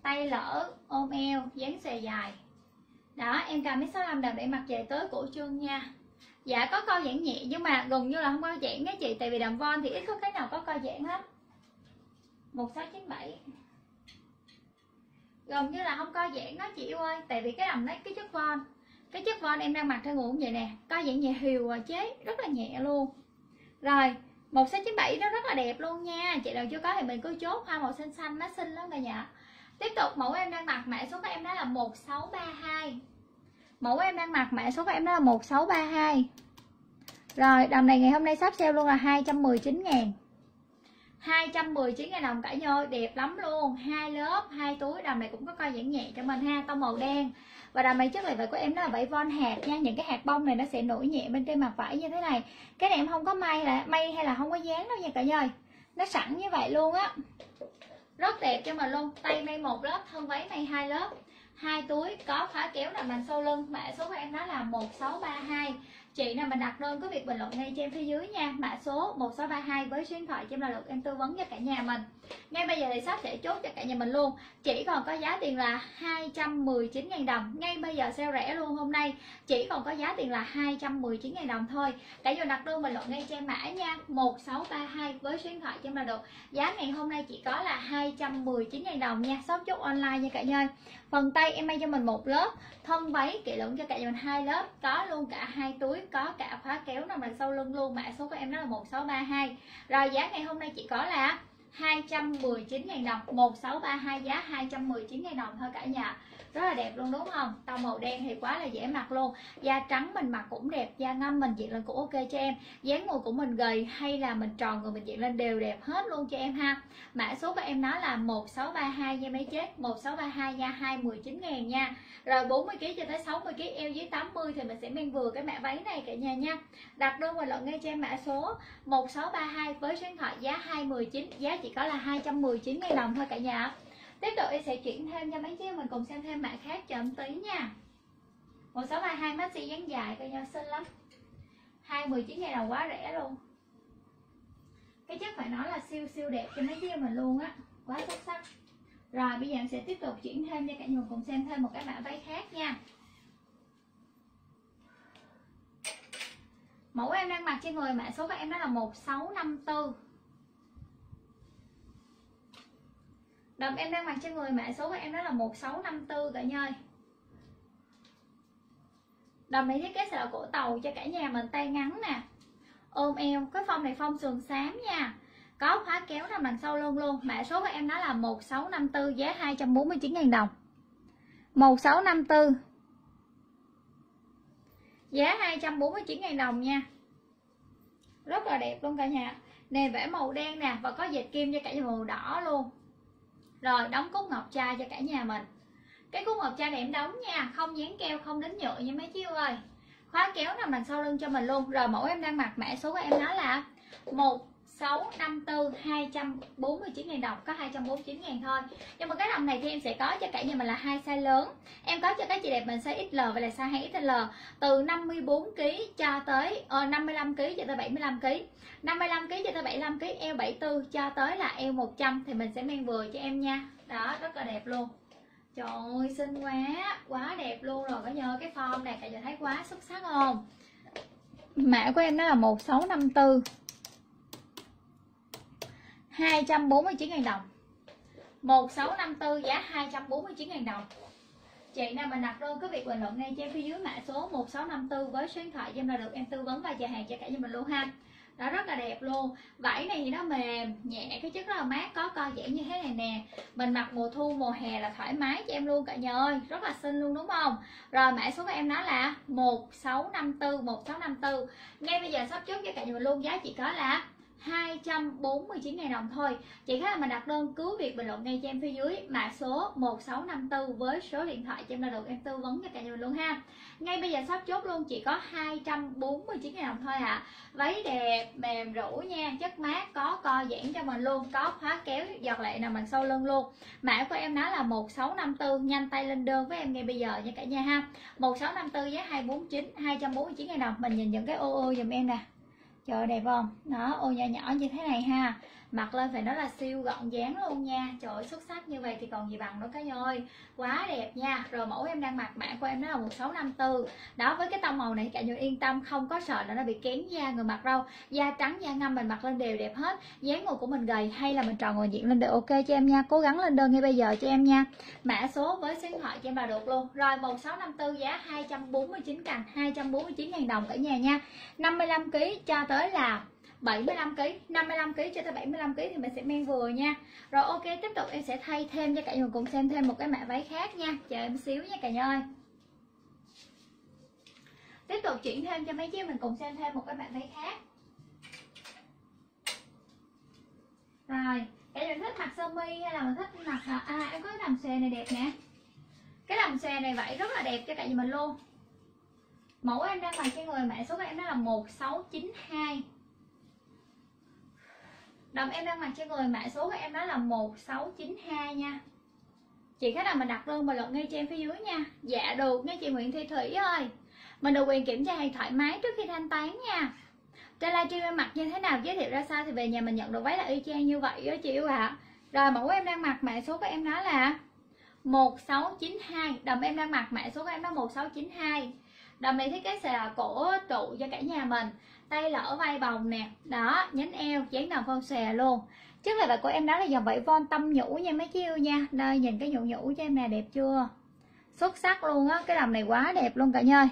tay lỡ, ôm eo, dáng xòe dài. Đó, em cầm mét sáu mươi lăm đầm để mặc về tới cổ chân nha. Dạ có co giãn nhẹ nhưng mà gần như là không co giãn á chị, tại vì đầm von thì ít có cái nào có co giãn lắm. Một sáu chín bảy gần như là không co giãn đó chị yêu ơi, tại vì cái đầm đấy cái chất von cái chất von em đang mặc theo ngủ như vậy nè, co giãn nhẹ hiều à chế, rất là nhẹ luôn. Rồi một sáu chín bảy nó rất là đẹp luôn nha chị, nào chưa có thì mình cứ chốt hoa màu xanh xanh nó xinh lắm cả nhà. Tiếp tục mẫu em đang mặc mã số của em đó là một sáu ba hai. Mẫu em đang mặc mã số của em đó là một sáu ba hai. Rồi đầm này ngày hôm nay sắp sale luôn là hai trăm mười chín nghìn, hai trăm mười chín nghìn đồng cả nhà, đẹp lắm luôn, hai lớp hai túi. Đầm này cũng có co giãn nhẹ cho mình ha, tông màu đen. Và đầm này chất liệu vải của em đó là vải von hạt nha, những cái hạt bông này nó sẽ nổi nhẹ bên trên mặt vải như thế này. Cái này em không có may là may hay là không có dán đâu nha cả nhà, nó sẵn như vậy luôn á, rất đẹp cho mình luôn. Tay may một lớp, thân váy may hai lớp, hai túi, có khóa kéo làm bằng sau lưng. Mã số của em đó là một sáu ba hai. Chị nào mình đặt đơn có việc bình luận ngay trên phía dưới nha. Mã số một sáu ba hai với số điện thoại cho em là được em tư vấn cho cả nhà mình. Ngay bây giờ thì shop sẽ chốt cho cả nhà mình luôn, chỉ còn có giá tiền là hai trăm mười chín nghìn đồng. Ngay bây giờ sale rẻ luôn hôm nay, chỉ còn có giá tiền là hai trăm mười chín nghìn đồng thôi. Cả nhà đặt đơn bình luận ngay trên mã nha, một sáu ba hai với số điện thoại cho em là được. Giá ngày hôm nay chỉ có là hai trăm mười chín nghìn đồng nha, shop chốt online nha cả nhà. Phần tay em may cho mình một lớp, thân váy kỹ lưỡng cho cả nhà mình hai lớp, có luôn cả hai túi, có cả khóa kéo nằm đằng sau lưng luôn. Mã số của em đó là một sáu ba hai. Rồi giá ngày hôm nay chỉ có là hai trăm mười chín nghìn đồng, một sáu ba hai giá hai trăm mười chín nghìn đồng thôi cả nhà. Rất là đẹp luôn đúng không? Tông màu đen thì quá là dễ mặc luôn. Da trắng mình mặc cũng đẹp, da ngâm mình diện lên cũng ok cho em. Dáng người của mình gầy hay là mình tròn người mình diện lên đều đẹp hết luôn cho em ha. Mã số của em đó là một sáu ba hai nha mấy chết, một sáu ba hai da hai trăm mười chín nghìn nha. Rồi bốn mươi ki lô gam cho tới sáu mươi ki lô gam, eo dưới tám mươi thì mình sẽ mang vừa cái mã váy này cả nhà nha. Đặt đơn bình luận ngay cho em mã số một sáu ba hai với số điện thoại giá hai trăm mười chín, giá chỉ có là hai trăm mười chín nghìn đồng thôi cả nhà. Tiếp tục em sẽ chuyển thêm cho mấy chị mình cùng xem thêm mã khác cho em tí nha. một sáu ba hai maxi dáng dài coi nhau xinh lắm, hai trăm mười chín nghìn đồng quá rẻ luôn. Cái chất phải nói là siêu siêu đẹp cho mấy chị mình luôn á, quá xuất sắc. Rồi bây giờ em sẽ tiếp tục chuyển thêm cho cả nhà cùng xem thêm một cái mã váy khác nha. Mẫu em đang mặc trên người mã số của em đó là một sáu năm tư. Đầm em đang mặc trên người mã số của em đó là một sáu năm tư cả nhà ơi. Đầm này thiết kế sẽ là cổ tàu cho cả nhà mình, tay ngắn nè, ôm eo, cái phong này phong sườn xám nha, có khóa kéo nằm đằng sau lưng luôn. Mã số của em đó là một sáu năm tư giá hai trăm bốn mươi chín nghìn đồng, một sáu năm tư giá hai trăm bốn mươi chín nghìn đồng nha, rất là đẹp luôn cả nhà. Nền vẽ màu đen nè và có dệt kim cho cả nhà màu đỏ luôn. Rồi đóng cúc ngọc trai cho cả nhà mình. Cái cúc ngọc trai này em đóng nha, không dán keo, không đánh nhựa nha mấy chiêu ơi. Khóa kéo nằm đằng sau lưng cho mình luôn. Rồi mẫu em đang mặc mã số của em đó là một sáu năm tư, hai trăm bốn mươi chín nghìn đồng, có hai trăm bốn mươi chín nghìn thôi. Nhưng mà cái đồng này thì em sẽ có cho cả nhà mình là hai size lớn. Em có cho các chị đẹp mình size ích lờ và là size hai ích lờ, từ năm mươi bốn ki lô gam cho tới ờ, năm mươi lăm ki lô gam cho tới bảy mươi lăm ki lô gam, năm mươi lăm ki lô gam cho tới bảy mươi lăm ki lô gam, eo bảy mươi tư cho tới là eo một trăm thì mình sẽ mang vừa cho em nha. Đó, rất là đẹp luôn. Trời ơi xinh quá, quá đẹp luôn rồi. Có nhớ cái form này cả nhà thấy quá xuất sắc không? Mã của em nó là một sáu năm tư, hai trăm bốn mươi chín nghìn đồng, một sáu năm tư giá hai trăm bốn mươi chín nghìn đồng. Chị nào mình đặt đơn cứ việc bình luận ngay trên phía dưới mã số một sáu năm tư với số điện thoại cho em là được em tư vấn và chờ hàng cho cả nhà mình luôn ha. Nó rất là đẹp luôn. Vải này thì nó mềm, nhẹ, cái chất rất là mát, có co giãn như thế này nè. Mình mặc mùa thu, mùa hè là thoải mái cho em luôn cả nhà ơi. Rất là xinh luôn đúng không? Rồi mã số của em đó là một sáu năm tư, một sáu năm tư. Ngay bây giờ shop trước cho cả nhà mình luôn, giá chỉ có là hai trăm bốn mươi chín nghìn đồng thôi. Chị khách là mình đặt đơn cứu việc bình luận ngay cho em phía dưới mã số một sáu năm tư với số điện thoại cho em là được em tư vấn cho cả nhà mình luôn ha. Ngay bây giờ shop chốt luôn chỉ có hai trăm bốn mươi chín nghìn đồng thôi ạ. À. Váy đẹp, mềm rũ nha, chất mát, có co giãn cho mình luôn, có khóa kéo giọt lệ nằm bằng sau lưng luôn. Mã của em đó là một sáu năm tư, nhanh tay lên đơn với em ngay bây giờ nha cả nhà ha. một sáu năm tư giá hai bốn chín, hai trăm bốn mươi chín nghìn đồng. Mình nhìn những cái ô ô giùm em nè. Trời ơi, đẹp không? Đó, ô nhỏ nhỏ như thế này ha. Mặc lên phải nói là siêu gọn dáng luôn nha. Trời ơi, xuất sắc như vậy thì còn gì bằng nữa cả nhà ơi. Quá đẹp nha. Rồi mẫu em đang mặc, mã của em đó là một sáu năm tư. Đó, với cái tông màu này cả nhà yên tâm, không có sợ là nó bị kén da người mặc đâu. Da trắng, da ngâm mình mặc lên đều đẹp hết. Dáng ngồi của mình gầy hay là mình tròn ngồi diện lên đều ok cho em nha. Cố gắng lên đơn ngay bây giờ cho em nha. Mã số với số điện thoại cho em là được luôn. Rồi một sáu năm tư giá hai trăm bốn mươi chín cành, hai trăm bốn mươi chín nghìn đồng cả nhà nha. năm mươi lăm ki lô gam cho tới là bảy mươi lăm ki lô gam, năm mươi lăm ki lô gam cho tới bảy mươi lăm ki lô gam thì mình sẽ men vừa nha. Rồi ok, tiếp tục em sẽ thay thêm cho cả nhà cùng xem thêm một cái mã váy khác nha. Chờ em xíu nha cả nhà ơi. Tiếp tục chuyển thêm cho mấy chị mình cùng xem thêm một cái mã váy khác. Rồi, để mình thích mặc sơ mi hay là mình thích mặc à em có cái đầm xòe này đẹp nè. Cái đầm xòe này vậy rất là đẹp cho cả nhà mình luôn. Mẫu em đang mặc trên người mã số của em đó là một sáu chín hai. Đầm em đang mặc cho người mã số của em đó là một sáu chín hai nha. Chị khách là mình đặt đơn bình luận ngay cho em phía dưới nha. Dạ được nha chị Nguyễn Thị Thủy ơi. Mình được quyền kiểm tra hàng thoải mái trước khi thanh toán nha. Trên livestream em mặc như thế nào, giới thiệu ra sao thì về nhà mình nhận được váy là y chang như vậy đó chị yêu ạ. À. Rồi mẫu em đang mặc mã số của em đó là một sáu chín hai. Đầm em đang mặc mã số của em đó một sáu chín hai. Đầm này thiết kế xà cổ trụ cho cả nhà mình, tay lỡ vai vòng nè, đó, nhánh eo, dáng đầm phong xòe luôn. Trước là vải của em đó là dòng vải von tâm nhũ nha mấy chiêu nha. Đây nhìn cái nhũ nhũ cho em nè, đẹp chưa? Xuất sắc luôn á, cái đầm này quá đẹp luôn cả nhà ơi.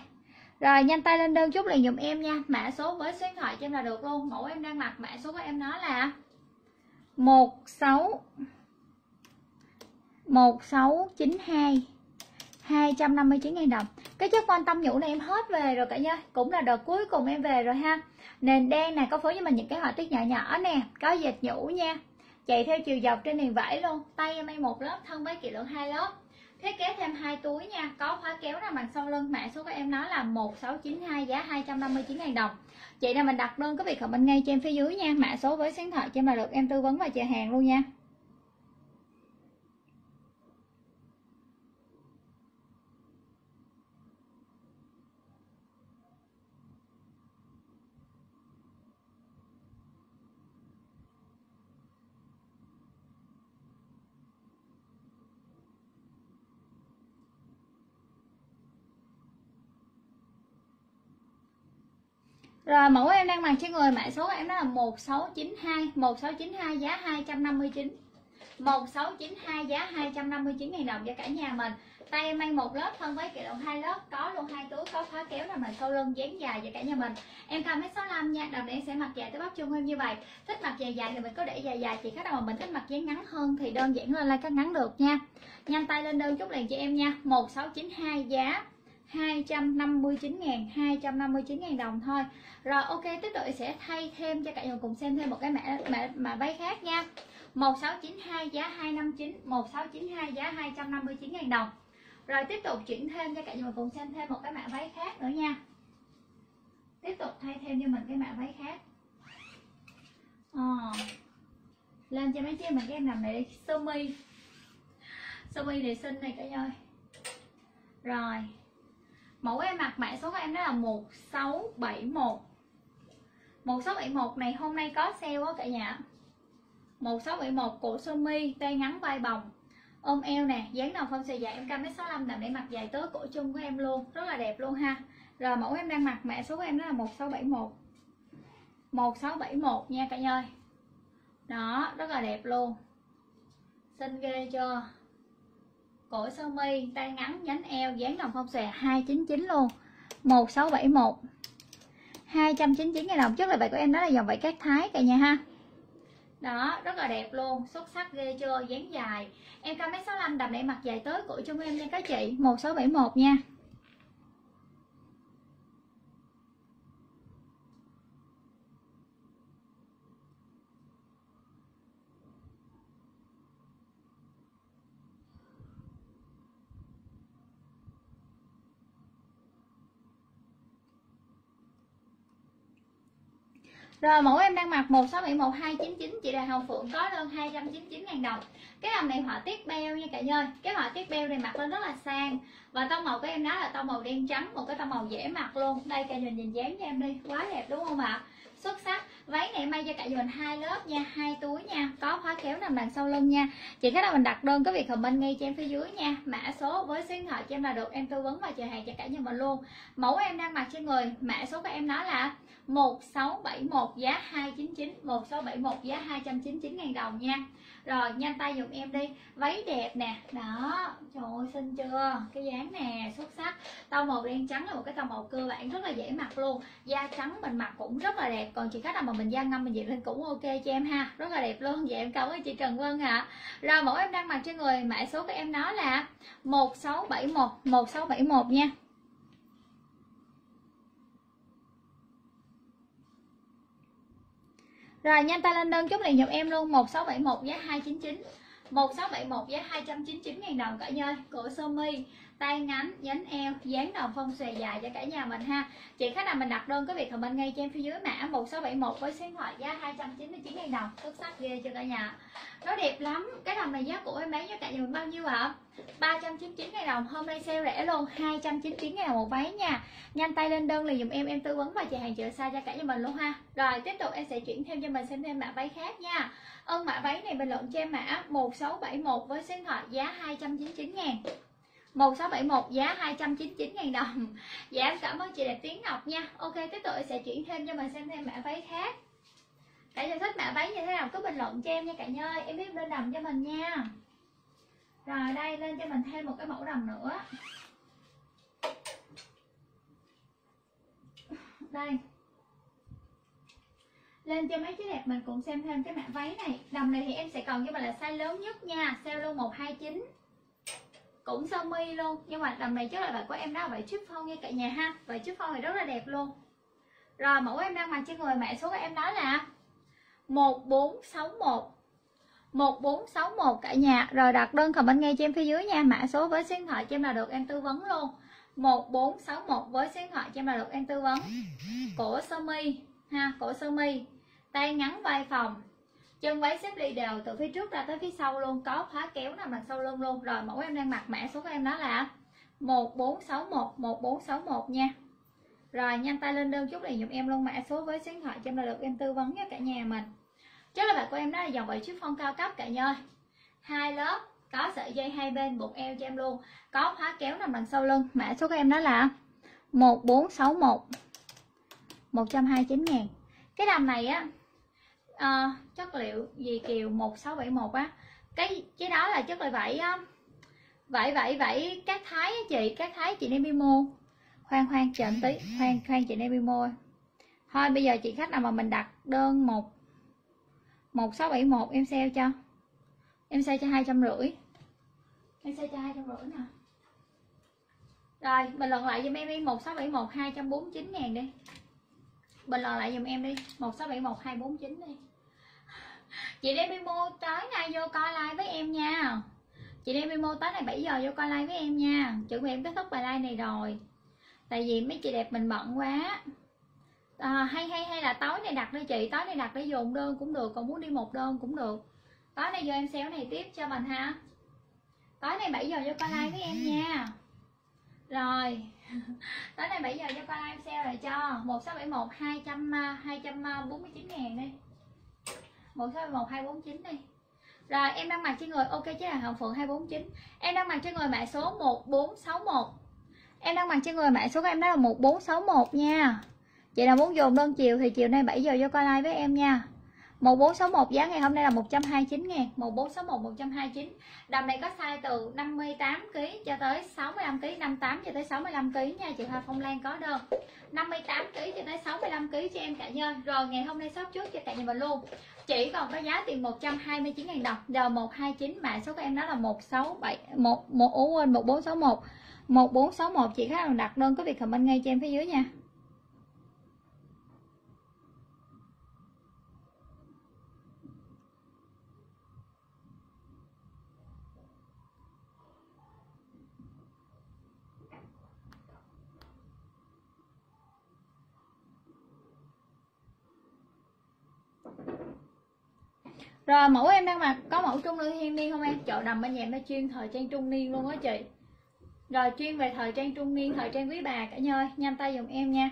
Rồi nhanh tay lên đơn chút liền dùm em nha. Mã số với số điện thoại cho em là được luôn. Mẫu em đang mặc mã số của em nó là một sáu một sáu chín hai, hai trăm năm mươi chín nghìn đồng. Cái chất von tâm nhũ này em hết về rồi cả nhà, cũng là đợt cuối cùng em về rồi ha. Nền đen này có phối với mình những cái họa tiết nhỏ nhỏ nè, có dệt nhũ nha, chạy theo chiều dọc trên nền vải luôn. Tay em may một lớp, thân váy kỹ lượng hai lớp, thiết kế thêm hai túi nha, có khóa kéo ra bằng sau lưng. Mã số của em nó là một sáu chín hai giá hai trăm năm mươi chín nghìn đồng. Chị nào mình đặt đơn có việc comment ngay cho em phía dưới nha. Mã số với số điện thoại cho em là được em tư vấn và chờ hàng luôn nha. Rồi mẫu em đang mặc trên người mã số của em đó là một sáu chín hai, một sáu chín hai giá hai trăm năm mươi chín. một sáu chín hai giá hai trăm năm mươi chín nghìn đồng cho cả nhà mình. Tay em mang một lớp, thân váy kệ động hai lớp, có luôn hai túi, có khóa kéo là mình sau lưng, dáng dài cho cả nhà mình. Em cao mét sáu mươi lăm nha, đầm để em sẽ mặc dài tới bắp chân em như vậy. Thích mặc dài dài thì mình có để dài dài, chị khách nào mà mình thích mặc dáng ngắn hơn thì đơn giản lên like cắt ngắn được nha. Nhanh tay lên đơn chút liền cho em nha. một sáu chín hai giá hai trăm năm mươi chín nghìn, hai trăm năm mươi chín nghìn đồng thôi. Rồi ok, tiếp tục sẽ thay thêm cho cả nhà cùng xem thêm một cái mã mã mã váy khác nha. một sáu chín hai giá hai năm chín, một sáu chín hai giá hai trăm năm mươi chín nghìn đồng. Rồi tiếp tục chuyển thêm cho cả nhà cùng xem thêm một cái mã váy khác nữa nha. Tiếp tục thay thêm cho mình cái mã váy khác. À, lên cho mấy chị mình cái em nằm này đi, sơ mi. Sơ mi này xinh này cả nhà ơi. Rồi mẫu em mặc mã số của em đó là một sáu bảy mốt. một sáu bảy mốt này hôm nay có sale á cả nhà. một sáu bảy mốt cổ sơ mi, tay ngắn vai vòng, ôm eo nè, dáng đầu phong xòe dài, em cao mét sáu mươi lăm đầm để mặc dài tới cổ chung của em luôn, rất là đẹp luôn ha. Rồi mẫu em đang mặc mã số của em đó là một sáu bảy mốt. một sáu bảy mốt nha cả nhà ơi. Đó, rất là đẹp luôn. Xinh ghê chưa? Cổ sơ mi, tay ngắn, nhánh eo, dáng đồng phong xòe hai chín chín luôn. một sáu bảy mốt hai trăm chín mươi chín nghìn đồng. Trước là bài của em đó là dòng vải cát Thái cả nhà ha. Đó, rất là đẹp luôn, xuất sắc ghê chưa, dáng dài. Em cao mét sáu mươi lăm, đầm đẩy mặt dài tới của chúng em nha các chị, một sáu bảy mốt nha. Rồi mẫu em đang mặc một sáu bảy mốt hai chín chín, chị Đào Hồng Phượng có đơn hai trăm chín mươi chín nghìn đồng. Cái đầm này họa tiết beo nha cả nhà. Cái họa tiết beo này mặc lên rất là sang. Và tông màu của em đó là tông màu đen trắng, một cái tông màu dễ mặc luôn. Đây cả nhà nhìn dáng cho em đi, quá đẹp đúng không ạ? Xuất sắc. Váy này may cho cả nhà mình hai lớp nha, hai túi nha, có khóa kéo nằm đằng sau lưng nha. Chị khách nào mình đặt đơn có việc comment ngay cho em phía dưới nha, mã số với số điện thoại cho em là được, em tư vấn và chờ hàng cho cả nhà mình luôn. Mẫu em đang mặc trên người, mã số của em đó là một sáu bảy mốt giá hai trăm chín mươi chín, một sáu bảy mốt giá hai trăm chín mươi chín nghìn đồng nha. Rồi nhanh tay dùm em đi, váy đẹp nè, đó, trời ơi xinh chưa, cái dáng nè, xuất sắc. Tông màu đen trắng là một cái tông màu cơ bản rất là dễ mặc luôn, da trắng mình mặc cũng rất là đẹp. Còn chị khách nào mà mình da ngâm mình diện lên cũng ok cho em ha, rất là đẹp luôn. Vậy em cảm ơn chị Trần Vân ạ. Rồi mẫu em đang mặc trên người, mã số của em nó là một sáu bảy mốt, một sáu bảy mốt nha. Rồi nhanh tay lên đơn chút liền giùm em luôn, một sáu bảy mốt giá hai trăm chín mươi chín, một sáu bảy mốt giá hai trăm chín mươi chín nghìn đồng cả nhà. Cổ sơ mi, tay ngắn, nhánh eo, dáng đòn phong xòe dài cho cả nhà mình ha. Chị khách nào mình đặt đơn có việc comment ngay cho em phía dưới mã một sáu bảy mốt với số điện thoại giá hai trăm chín mươi chín nghìn đồng. Xuất sắc ghê cho cả nhà. Nó đẹp lắm. Cái đầm này giá của em bán cho cả nhà mình bao nhiêu ạ? ba trăm chín mươi chín nghìn đồng. Hôm nay sale rẻ luôn, hai trăm chín mươi chín nghìn đồng một váy nha. Nhanh tay lên đơn liền dùm em, em tư vấn và chị hàng chữa size cho cả nhà mình luôn ha. Rồi tiếp tục em sẽ chuyển thêm cho mình xem thêm mã váy khác nha. Ơn mã váy này bình luận cho em mã một sáu bảy mốt với số điện thoại giá hai trăm chín mươi chín nghìn. một sáu bảy mốt giá hai trăm chín mươi chín nghìn đồng. Dạ em cảm ơn chị Đẹp Tiến Ngọc nha. Ok tiếp tục sẽ chuyển thêm cho mình xem thêm mã váy khác. Cả nhà thích mã váy như thế nào cứ bình luận cho em nha cả nhà ơi. Em biết lên đầm cho mình nha. Rồi đây lên cho mình thêm một cái mẫu đầm nữa. Đây lên cho mấy chị đẹp mình cùng xem thêm cái mã váy này. Đầm này thì em sẽ còn cho mình là size lớn nhất nha. Sale luôn một hai chín, cũng sơ mi luôn, nhưng mà đầm này chắc là vải của em đó là vải chiffon nha cả nhà ha. Vải chiffon thì rất là đẹp luôn. Rồi mẫu em đang mặc trên người, mã số của em đó là một bốn sáu mốt, một bốn sáu mốt cả nhà. Rồi đặt đơn comment ngay cho em phía dưới nha, mã số với số điện thoại cho em là được, em tư vấn luôn. Một bốn sáu mốt với số điện thoại cho em là được, em tư vấn. Cổ sơ mi ha, cổ sơ mi, tay ngắn vai phòng, chân váy xếp ly đều từ phía trước ra tới phía sau luôn, có khóa kéo nằm đằng sau lưng luôn. Rồi mẫu em đang mặc, mã số của em đó là một bốn sáu mốt, một bốn sáu mốt nha. Rồi nhanh tay lên đơn chút này giùm em luôn, mã số với số điện thoại cho em là được, em tư vấn nha cả nhà mình. Trước là bạn của em đó là dòng vải chiffon cao cấp cả nhà ơi, hai lớp, có sợi dây hai bên buộc eo cho em luôn, có khóa kéo nằm đằng sau lưng. Mã số của em đó là một bốn sáu mốt, một trăm hai mươi chín nghìn. Cái đầm này á, à, chất liệu gì kiều một sáu bảy mốt á, cái cái đó là chất liệu vải vải vải vải cát Thái á chị, cát Thái chị nên đi mua. Khoan khoan chờ tí, khoan khoan chị nên đi mua. Thôi bây giờ chị khách nào mà mình đặt đơn một một sáu bảy mốt em sale cho, em sale cho hai trăm rưỡi, em sale cho hai trăm rưỡi nè. Rồi bình luận lại giùm em đi, một sáu bảy mốt hai trăm bốn mươi chín nghìn đi. Bình luận lại dùm em đi, một sáu bảy mốt hai trăm bốn mươi chín đi. Chị đem Bimo tới nay vô coi live với em nha. Chị đem Bimo tới này bảy giờ vô coi live với em nha. Chuẩn bị em kết thúc bài live này rồi, tại vì mấy chị đẹp mình bận quá. à, Hay hay hay là tối nay đặt đi chị, tối nay đặt để dùng đơn cũng được, còn muốn đi một đơn cũng được. Tối nay vô em sale này tiếp cho mình ha. Tối nay bảy giờ vô coi live với em nha. Rồi tới đây bảy giờ cho con em sale rồi cho một sáu bảy mốt hai trăm bốn mươi chín nghìn đi, một sáu bảy mốt hai trăm bốn mươi chín đi. Rồi em đang mặc trên người, ok chứ là Hồng Phượng hai trăm bốn mươi chín. Em đang mặc trên người mã số một bốn sáu mốt. Em đang mặc trên người mã số của em đó là một bốn sáu mốt nha. Vậy là muốn dùng đơn chiều thì chiều nay bảy giờ vô coi live với em nha. Màu bốn sáu mốt giá ngày hôm nay là một trăm hai mươi chín ngàn. Màu bốn sáu mốt một trăm hai mươi chín. Đầm này có size từ năm mươi tám ki lô gam cho tới sáu mươi lăm ki lô gam, năm mươi tám cho tới sáu mươi lăm ki lô gam nha chị Hoa Phong Lan có đơn. năm mươi tám ki lô gam cho tới sáu mươi lăm ki lô gam cho em cả nhơn. Rồi ngày hôm nay shop trước cho cả nhà mình luôn. Chỉ còn có giá tiền một trăm hai mươi chín ngàn đồng. Giờ một hai chín mã số của em đó là một sáu bảy một một quên một bốn sáu một. một bốn sáu một chị khách hàng đặt đơn có việc comment ngay cho em phía dưới nha. Rồi mẫu em đang mặc có mẫu trung niên thiên niên không em? Chợ đầm bên nhà em nó chuyên thời trang trung niên luôn á chị. Rồi chuyên về thời trang trung niên, thời trang quý bà cả nhà ơi, nhanh tay dùng em nha.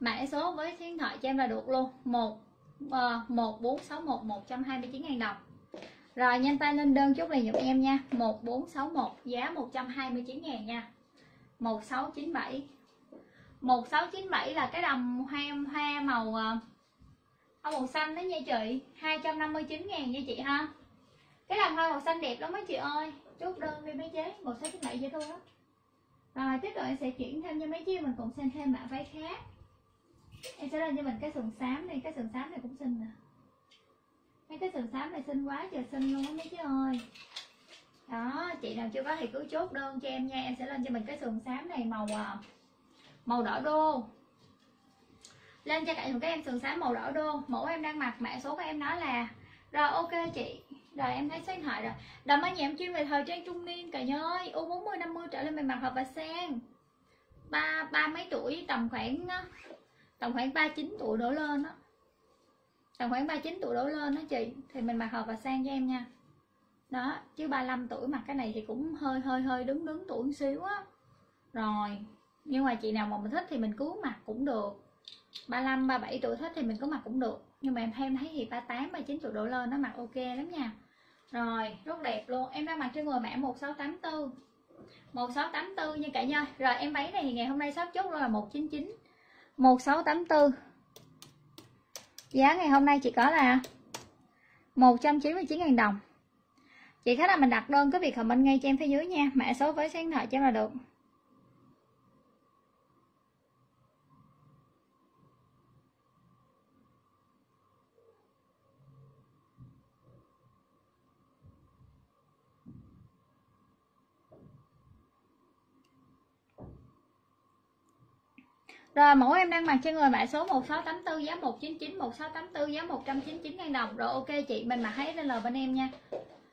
Mã số với số điện thoại cho em là được luôn. một bốn sáu một một trăm hai mươi chín ngàn đồng. Rồi nhanh tay lên đơn chút này giùm em nha. một bốn sáu một giá một trăm hai mươi chín ngàn nha. một sáu chín bảy. một sáu chín bảy là cái đầm hoa hoa màu hoa màu xanh đó nha chị, hai trăm năm mươi chín ngàn nha chị ha. Cái đầm hoa màu xanh đẹp lắm mấy chị ơi. Chốt đơn đi mấy chế, một sáu chín bảy dễ thương lắm. Rồi tiếp rồi em sẽ chuyển thêm cho mấy chị, mình cũng xin thêm mã váy khác. Em sẽ lên cho mình cái sườn xám này, cái sườn xám này cũng xinh nè. Mấy cái sườn xám này xinh quá trời xinh luôn á mấy chị ơi. Đó, chị nào chưa có thì cứ chốt đơn cho em nha. Em sẽ lên cho mình cái sườn xám này màu màu đỏ đô. Lên cho cả một cái em sườn xám màu đỏ đô. Mẫu em đang mặc mã số của em nói là. Rồi ok chị. Rồi em thấy số điện thoại rồi. Đầm ở nhà em chuyên về thời trang trung niên cả nhà ơi. U bốn mươi năm mươi trở lên mình mặc hợp và sang. Ba ba mấy tuổi, tầm khoảng tầm khoảng ba mươi chín tuổi đổ lên đó. Tầm khoảng ba mươi chín tuổi đổ lên đó chị thì mình mặc hợp và sang cho em nha. Đó, chứ ba mươi lăm tuổi mặc cái này thì cũng hơi hơi hơi đứng đứng tuổi một xíu á. Rồi, nhưng mà chị nào mà mình thích thì mình cứ mặc cũng được. ba mươi lăm ba mươi bảy tuổi thích thì mình có mặc cũng được. Nhưng mà em thấy, em thấy thì ba mươi tám ba mươi chín tuổi đổ lên nó mặc ok lắm nha. Rồi, rất đẹp luôn. Em đang mặc trên người mã một sáu tám tư. một sáu tám tư nha cả nhà. Rồi em váy này thì ngày hôm nay shop chốt luôn là một chín chín. một sáu tám tư. Giá ngày hôm nay chỉ có là một trăm chín mươi chín ngàn đồng. Chị khách là mình đặt đơn có việc comment ngay cho em phía dưới nha. Mã số với sáng thoại cho em là được. Rồi mẫu em đang mặc trên người mã số một sáu tám tư giá một chín chín, một sáu tám tư giá một trăm chín mươi chín ngàn đồng. Rồi ok chị, mình mặc hết lên lờ bên em nha.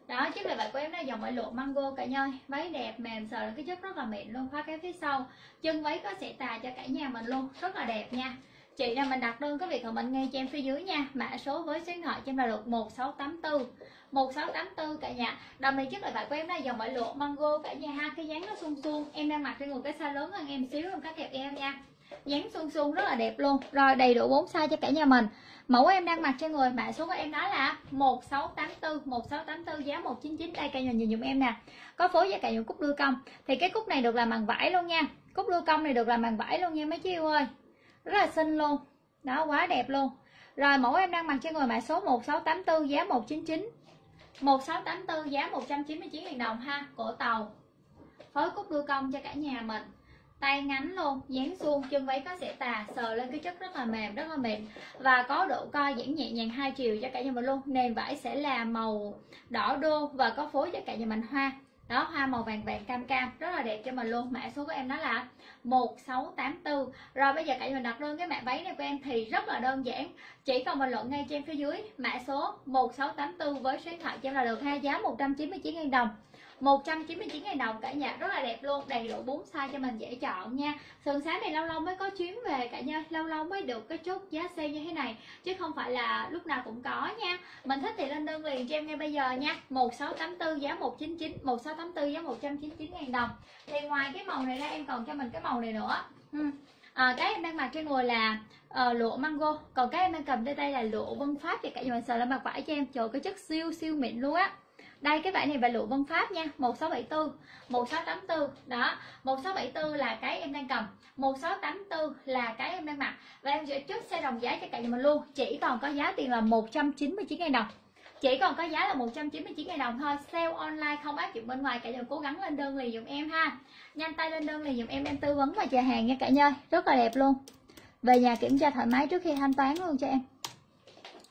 Đó, chiếc này vải của em là dòng vải lụa mango cả nhà ơi. Váy đẹp mềm sờ là cái chất rất là mịn luôn, khóa cái phía sau. Chân váy có xẻ tà cho cả nhà mình luôn, rất là đẹp nha. Chị nào mình đặt đơn có việc của mình ngay cho em phía dưới nha. Mã số với số điện thoại cho em là được một sáu tám tư. một sáu tám tư cả nhà. Đầm này chiếc loại vải của em là dòng vải lụa mango cả nhà ha, cái dáng nó suông suông. Em đang mặc trên người cái size lớn hơn em xíu, em cắt kẹp em nha. Dán xung xung rất là đẹp luôn. Rồi đầy đủ bốn size cho cả nhà mình. Mẫu em đang mặc trên người mã số của em đó là một sáu tám tư. Một sáu tám tư giá một chín chín. Đây cả nhà nhìn dùm em nè, có phối với cả nhà cúc đưa cong. Thì cái cúc này được làm bằng vải luôn nha. Cúc đưa cong này được làm bằng vải luôn nha mấy chị yêu ơi. Rất là xinh luôn. Đó, quá đẹp luôn. Rồi mẫu em đang mặc trên người mã số một sáu tám tư giá một chín chín. Một sáu tám tư giá một trăm chín mươi chín ngàn đồng ha. Cổ tàu phối cúc đưa cong cho cả nhà mình, tay ngắn luôn, dáng suông, chân váy có xẻ tà, sờ lên cái chất rất là mềm, rất là mịn và có độ co giãn nhẹ nhàng hai chiều cho cả nhà mình luôn. Nền vải sẽ là màu đỏ đô và có phối cho cả nhà mình hoa. Đó, hoa màu vàng vàng cam cam, rất là đẹp cho mình luôn. Mã số của em đó là một sáu tám tư. Rồi bây giờ cả nhà mình đặt đơn cái mã váy này của em thì rất là đơn giản. Chỉ cần bình luận ngay cho em phía dưới mã số một sáu tám tư với số điện thoại cho em là được ha, giá một trăm chín mươi chín ngàn đồng. một trăm chín mươi chín ngàn đồng cả nhà, rất là đẹp luôn, đầy đủ bốn size cho mình dễ chọn nha. Sườn xám này lâu lâu mới có chuyến về cả nhà, lâu lâu mới được cái chốt giá sale như thế này chứ không phải là lúc nào cũng có nha. Mình thích thì lên đơn liền cho em ngay bây giờ nha. một sáu tám tư giá một chín chín, một sáu tám tư giá một trăm chín mươi chín ngàn đồng. Thì ngoài cái màu này ra em còn cho mình cái màu này nữa. Uhm. À, cái em đang mặc trên người là uh, lụa mango, còn cái em đang cầm trên tay là lụa vân pháp thì cả nhà mình sờ lên mặt vải cho em. Trời, cái chất siêu siêu mịn luôn á. Đây cái vải này vải lụa Vân Pháp nha, một sáu bảy tư, một sáu tám tư. Đó, một sáu bảy tư là cái em đang cầm, một sáu tám tư là cái em đang mặc. Và em sẽ chốt xe đồng giá cho cả nhà mình luôn, chỉ còn có giá tiền là một trăm chín mươi chín nghìn đồng. Chỉ còn có giá là một trăm chín mươi chín nghìn đồng thôi. Sale online không áp dụng bên ngoài, cả nhà cố gắng lên đơn liền giùm em ha. Nhanh tay lên đơn liền giùm em em tư vấn và chờ hàng nha cả nhà. Rất là đẹp luôn. Về nhà kiểm tra thoải mái trước khi thanh toán luôn cho em.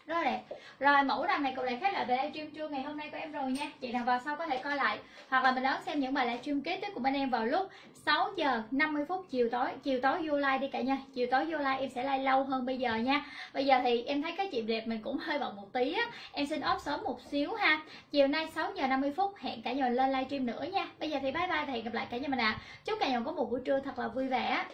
Rất đẹp. Rồi mẫu đầm này cũng lại khép lại về livestream trưa ngày hôm nay của em rồi nha. Chị nào vào sau có thể coi lại, hoặc là mình đón xem những bài livestream kế tiếp của bên em vào lúc sáu giờ năm mươi phút chiều tối. Chiều tối vô like đi cả nha. Chiều tối vô like em sẽ like lâu hơn bây giờ nha. Bây giờ thì em thấy cái chị đẹp mình cũng hơi bận một tí á, em xin off sớm một xíu ha. Chiều nay sáu giờ năm mươi phút hẹn cả nhà lên livestream nữa nha. Bây giờ thì bye bye và hẹn gặp lại cả nhà mình ạ. À. Chúc cả nhà có một buổi trưa thật là vui vẻ.